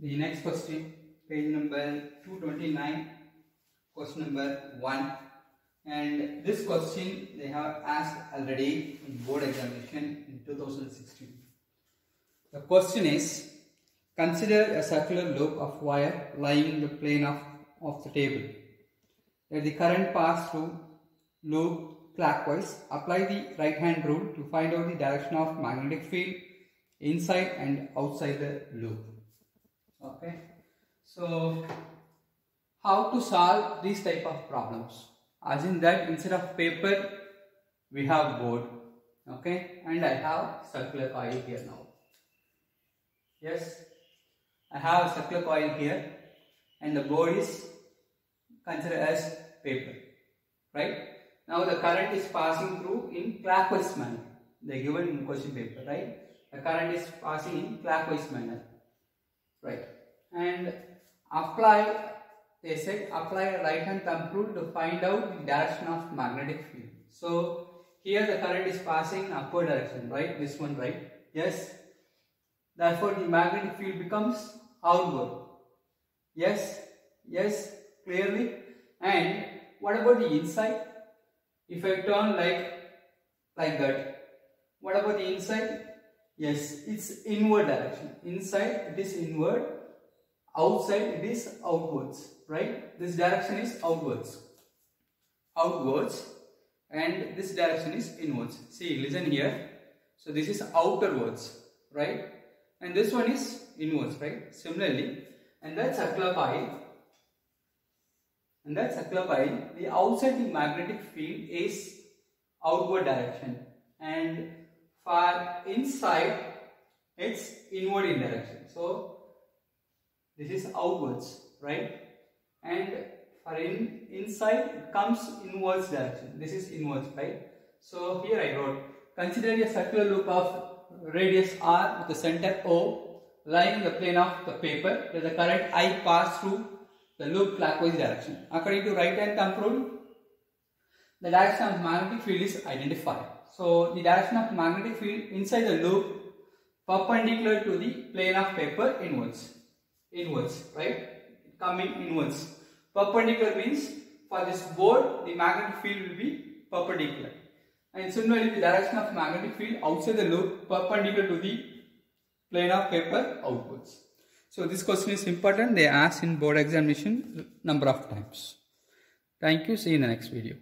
The next question, page number 229, question number 1. And this question they have asked already in board examination in 2016. The question is, consider a circular loop of wire lying in the plane of the table. Let the current pass through loop clockwise. Apply the right hand rule to find out the direction of magnetic field inside and outside the loop. Okay, so how to solve these type of problems? As in that, instead of paper we have board. Okay, and I have circular coil here now. Yes, I have a circular coil here and the board is considered as paper, right? Now the current is passing through in clockwise manner. They given in question paper, right? The current is passing in clockwise manner, right? And apply, they said, apply a right hand thumb rule to find out the direction of magnetic field. So here the current is passing in upward direction, right? This one, right? Yes. Therefore, the magnetic field becomes outward. Yes, yes, clearly. And what about the inside? If I turn like that, what about the inside? Yes, it's inward direction. Inside it is inward, outside it is outwards, right? This direction is outwards, outwards, and this direction is inwards. See, listen here. So this is outwards, right? And this one is inwards, right? Similarly, and that's circular coil. And that's circular coil. The outside the magnetic field is outward direction, and far inside it's inward in direction. So this is outwards, right? And for inside it comes inwards direction. This is inwards, right? So here I wrote, consider a circular loop of radius r with the center O lying in the plane of the paper, where the current I pass through the loop clockwise direction. According to right hand thumb rule, the direction of magnetic field is identified. So the direction of magnetic field inside the loop perpendicular to the plane of paper inwards. Inwards, right? Coming inwards. Perpendicular means for this board the magnetic field will be perpendicular. And similarly, the direction of magnetic field outside the loop perpendicular to the plane of paper outwards. So this question is important. They asked in board examination number of times. Thank you. See you in the next video.